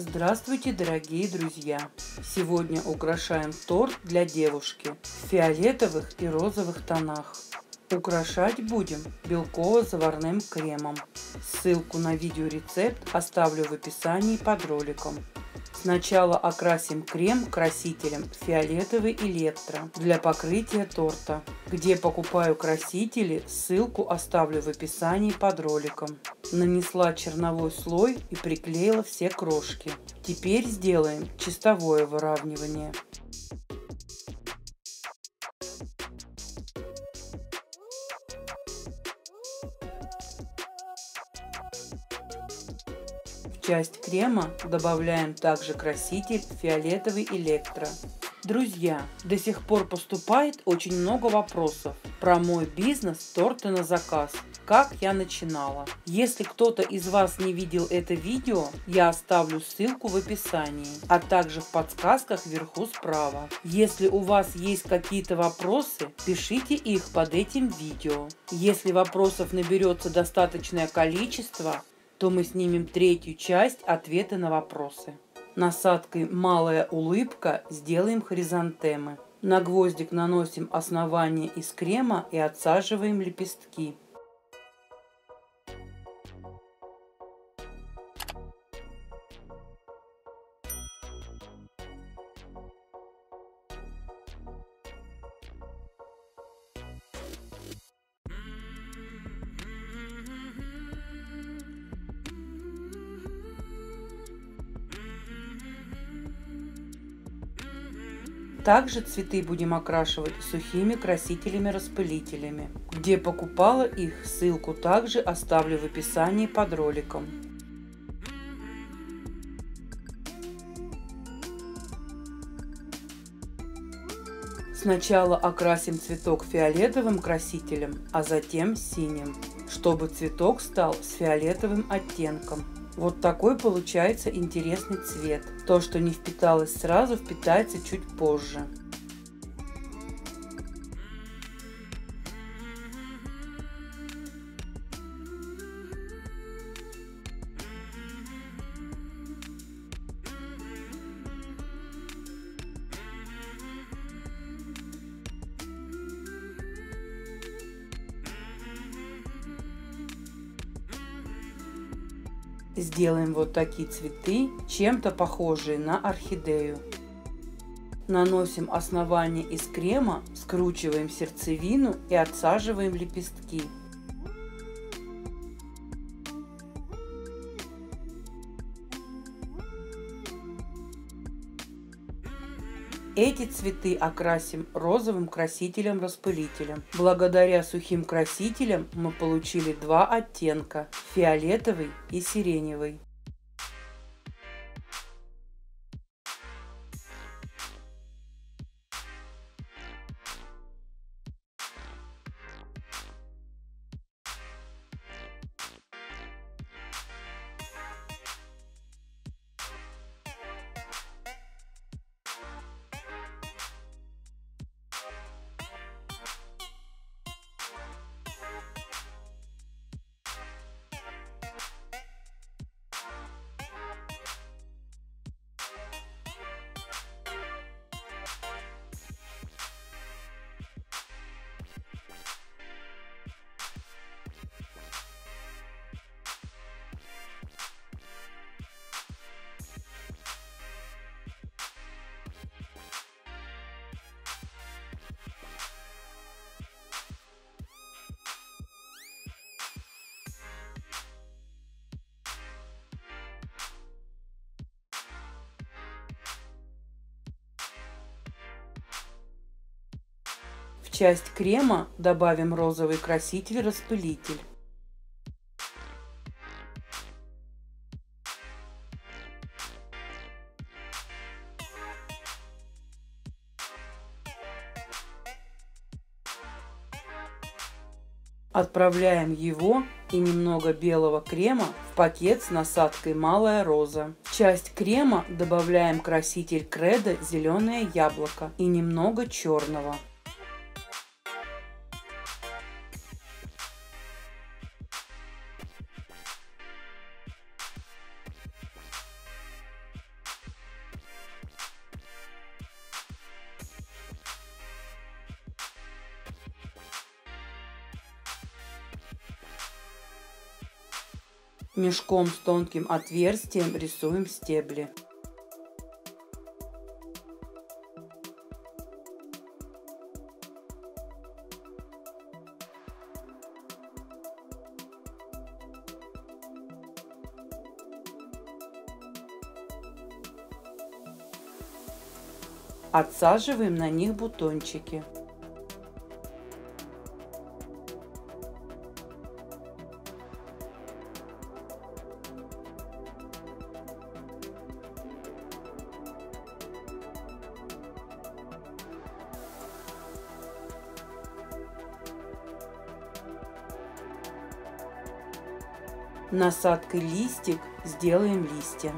Здравствуйте, дорогие друзья! Сегодня украшаем торт для девушки в фиолетовых и розовых тонах. Украшать будем белково-заварным кремом. Ссылку на видеорецепт оставлю в описании под роликом. Сначала окрасим крем красителем фиолетовый электро для покрытия торта. Где покупаю красители, ссылку оставлю в описании под роликом. Нанесла черновой слой и приклеила все крошки. Теперь сделаем чистовое выравнивание. В часть крема добавляем также краситель фиолетовый электро. Друзья, до сих пор поступает очень много вопросов про мой бизнес торты на заказ, как я начинала. Если кто-то из вас не видел это видео, я оставлю ссылку в описании, а также в подсказках вверху справа. Если у вас есть какие-то вопросы, пишите их под этим видео. Если вопросов наберется достаточное количество, то мы снимем третью часть ответа на вопросы. Насадкой «Малая улыбка» сделаем хризантемы. На гвоздик наносим основание из крема и отсаживаем лепестки. Также цветы будем окрашивать сухими красителями-распылителями. Где покупала их, ссылку также оставлю в описании под роликом. Сначала окрасим цветок фиолетовым красителем, а затем синим, чтобы цветок стал с фиолетовым оттенком. Вот такой получается интересный цвет. То, что не впиталось сразу, впитается чуть позже. Сделаем вот такие цветы, чем-то похожие на орхидею. Наносим основание из крема, скручиваем сердцевину и отсаживаем лепестки. Эти цветы окрасим розовым красителем-распылителем. Благодаря сухим красителям мы получили два оттенка – фиолетовый и сиреневый. В часть крема добавим розовый краситель-распылитель. Отправляем его и немного белого крема в пакет с насадкой «Малая роза». В часть крема добавляем краситель «Кредо зеленое яблоко» и немного черного. Мешком с тонким отверстием рисуем стебли. Отсаживаем на них бутончики. Насадкой листик сделаем листья.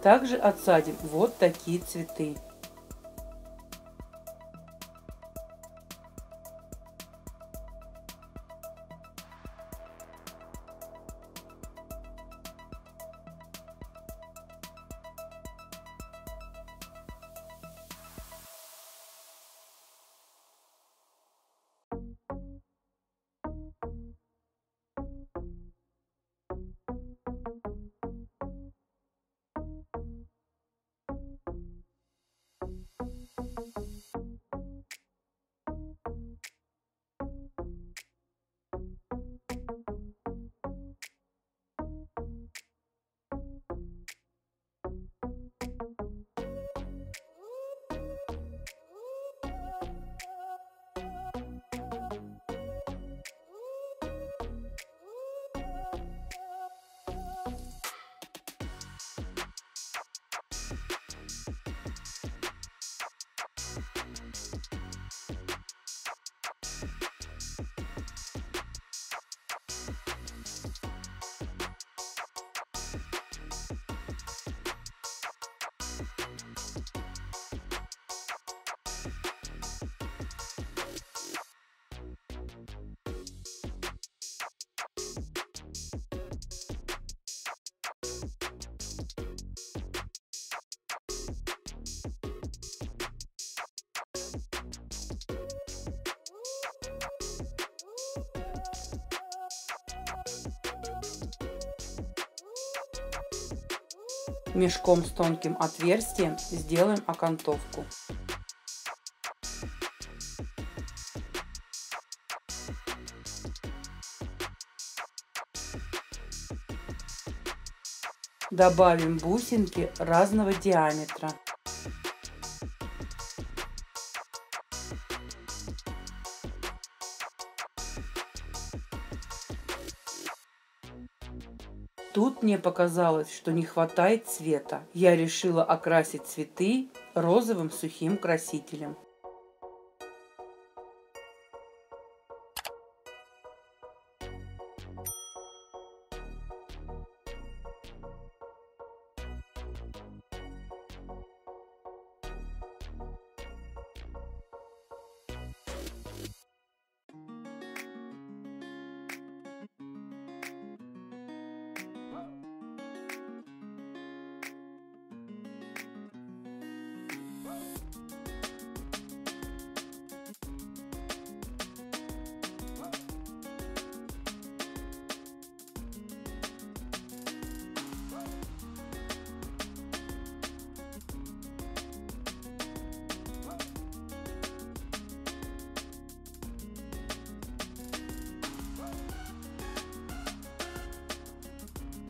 Также отсадим вот такие цветы. Мешком с тонким отверстием сделаем окантовку. Добавим бусинки разного диаметра. Тут мне показалось, что не хватает цвета. Я решила окрасить цветы розовым сухим красителем.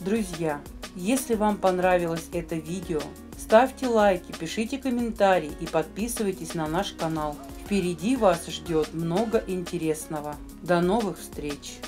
Друзья, если вам понравилось это видео, ставьте лайки, пишите комментарии и подписывайтесь на наш канал. Впереди вас ждет много интересного. До новых встреч!